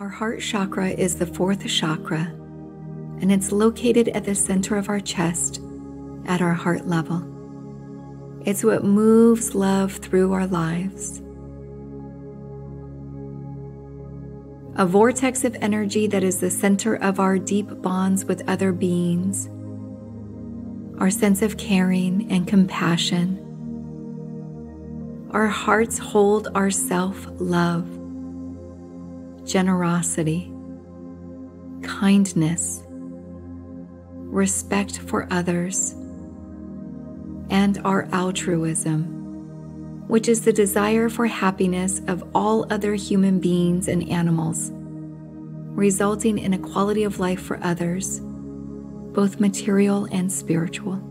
Our heart chakra is the fourth chakra, and it's located at the center of our chest, at our heart level. It's what moves love through our lives. A vortex of energy that is the center of our deep bonds with other beings, our sense of caring and compassion. Our hearts hold our self-love, generosity, kindness, respect for others, and our altruism, which is the desire for happiness of all other human beings and animals, resulting in a quality of life for others, both material and spiritual.